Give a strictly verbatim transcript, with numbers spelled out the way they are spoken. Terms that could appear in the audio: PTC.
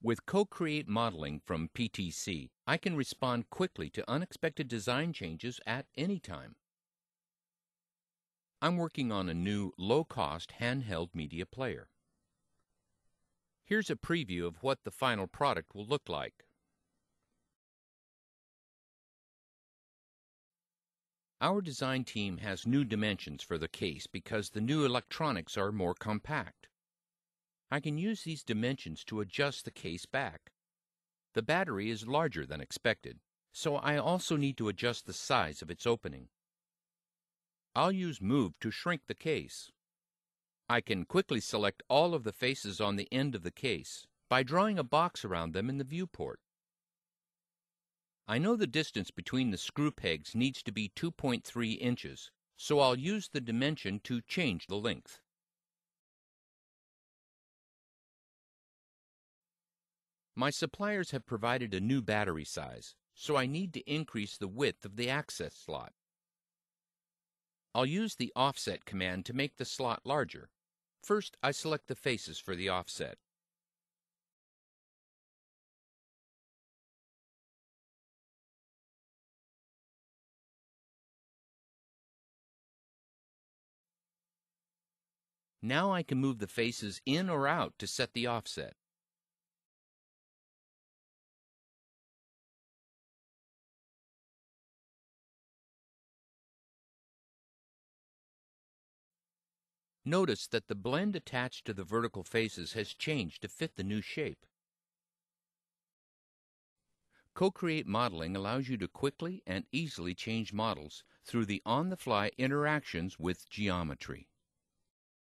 With Co-Create Modeling from P T C, I can respond quickly to unexpected design changes at any time. I'm working on a new low-cost handheld media player. Here's a preview of what the final product will look like. Our design team has new dimensions for the case because the new electronics are more compact. I can use these dimensions to adjust the case back. The battery is larger than expected, so I also need to adjust the size of its opening. I'll use Move to shrink the case. I can quickly select all of the faces on the end of the case by drawing a box around them in the viewport. I know the distance between the screw pegs needs to be two point three inches, so I'll use the dimension to change the length. My suppliers have provided a new battery size, so I need to increase the width of the access slot. I'll use the Offset command to make the slot larger. First, I select the faces for the offset. Now I can move the faces in or out to set the offset. Notice that the blend attached to the vertical faces has changed to fit the new shape. Co-Create Modeling allows you to quickly and easily change models through the on-the-fly interactions with geometry.